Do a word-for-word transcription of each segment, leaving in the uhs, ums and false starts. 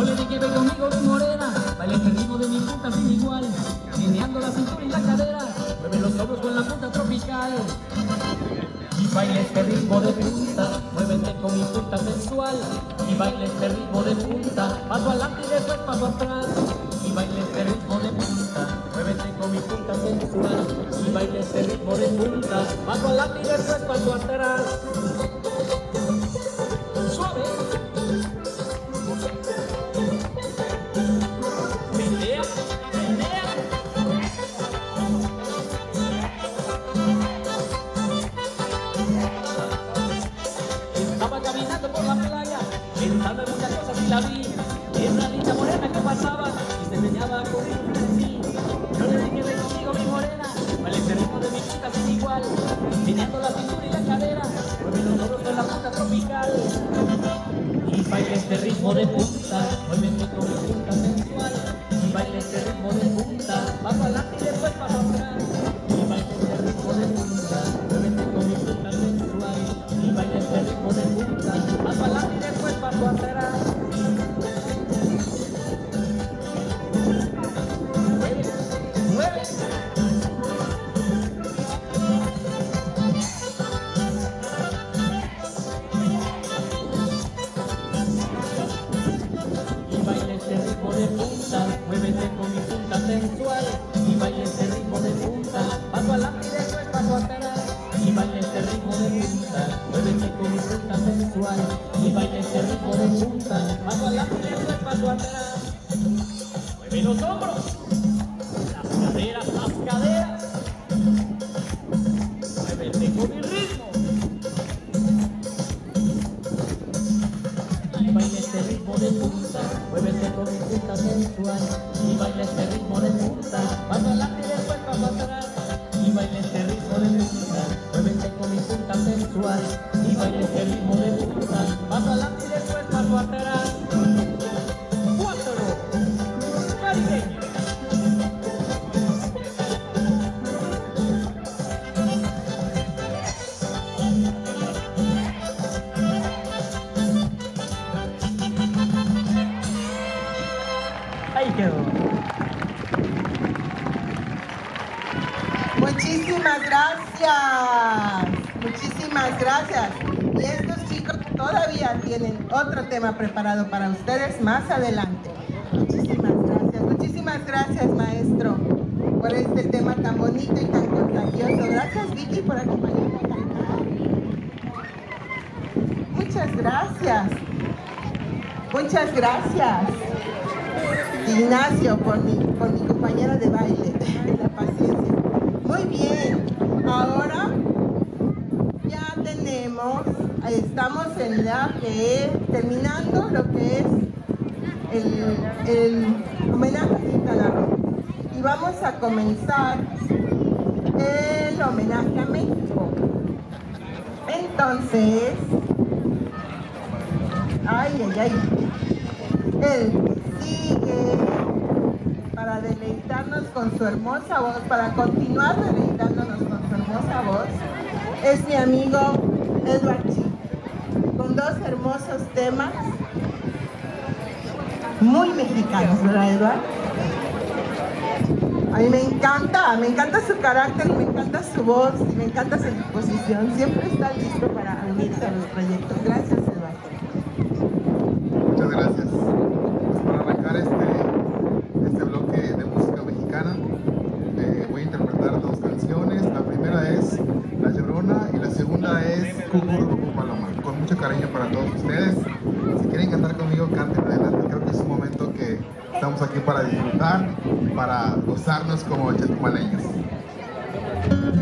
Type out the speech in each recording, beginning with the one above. No le dije ve conmigo de morena, baila este ritmo de mi punta sin igual, meneando la cintura y la cadera, mueve los hombros con la punta tropical. Y baila este ritmo de punta, muévete con mi punta sensual. Y baila este ritmo de punta, paso adelante y después paso atrás. Y baila este ritmo de punta, muévete con mi punta sensual. Y baila este ritmo de punta, paso adelante y después paso atrás. La vi, esa linda morena que pasaba y se enseñaba a correr en sí. Yo le dije ven conmigo mi morena, vale el ritmo de mi punta sin igual, meneando la cintura y la cadera, mueve los hombros con la punta tropical. Y baila este ritmo de punta, muévete con mi punta sensual. Y baila este ritmo de punta, paso adelante y después paso atrás. Y baila este ritmo de punta, muévete con mi punta sensual. Y baila este ritmo de punta, paso adelante y después paso atrás. Y baila este ritmo de punta, paso adelante y después paso atrás. Mueve los hombros, las caderas, las caderas. Muévete con mi ritmo. Y baila este ritmo de punta, muévete con mi punta sensual. Y baila este ritmo de punta, paso adelante y después paso atrás. Y baila este ritmo de punta, muévete con mi punta sensual. Y baila este ritmo de punta, paso adelante y después paso atrás. Cuatro, caribeño. Ahí quedó. Muchísimas gracias. Muchísimas gracias. Y estos chicos todavía tienen otro tema preparado para ustedes más adelante. Muchísimas gracias, muchísimas gracias, maestro, por este tema tan bonito y tan contagioso. Gracias, Vicky, por acompañarnos a cantar. Muchas gracias. Muchas gracias, Ignacio, por mi, por mi compañera de baile. La paciencia. Muy bien. Ahora ya tenemos... Estamos en la que es, terminando lo que es el, el homenaje a Quintana Roo. Y vamos a comenzar el homenaje a México. Entonces, ay, ay, ay, él sigue para deleitarnos con su hermosa voz, para continuar deleitándonos con su hermosa voz, es mi amigo Edward Chi, con dos hermosos temas muy mexicanos, ¿verdad, Eduardo? A mí me encanta, me encanta su carácter, me encanta su voz, me encanta su disposición, siempre está listo para unirse a los proyectos. Gracias, Eduardo. Muchas gracias. Pues para arrancar este, este bloque de música mexicana, eh, voy a interpretar dos canciones. La primera es La Llorona y la segunda es Cucurrucucú Paloma. Con mucho cariño para todos ustedes. Si quieren cantar conmigo, canten adelante. Creo que es un momento que estamos aquí para disfrutar, para gozarnos como chetumaleños. Thank you.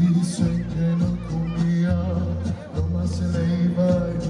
Dicen que no comía, nomás se le iba.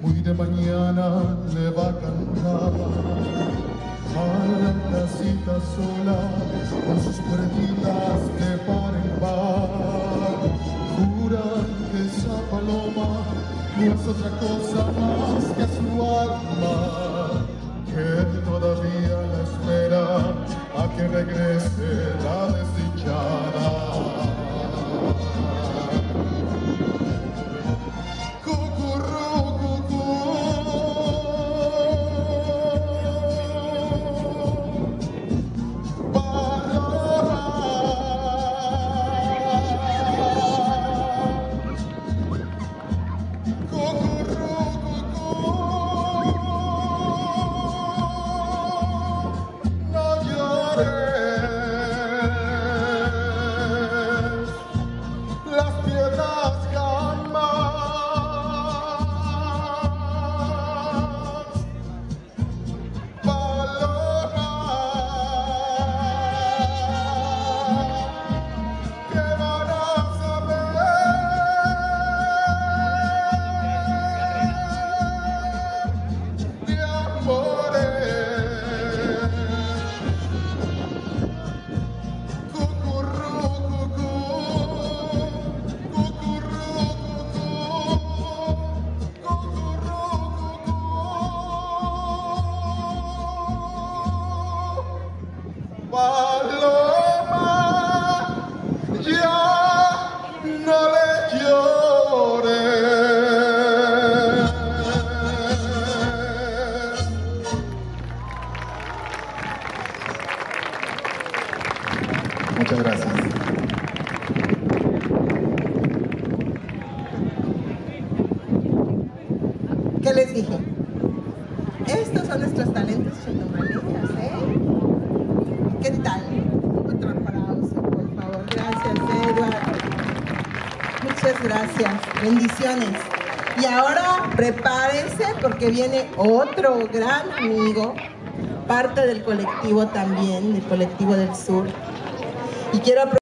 muy de mañana le va a cantar a la casita sola con sus cuerditas que par en par. Juran que esa paloma no es otra cosa más que su alma, que todavía la espera a que regrese la desdichada. Muchas gracias. ¿Qué les dije? Estos son nuestros talentos chetumaleños, ¿eh? ¿Qué tal? Otro aplauso, por favor. Gracias, Edward. Muchas gracias. Bendiciones. Y ahora prepárense porque viene otro gran amigo, parte del colectivo también, del colectivo del sur. Y quiero aprovechar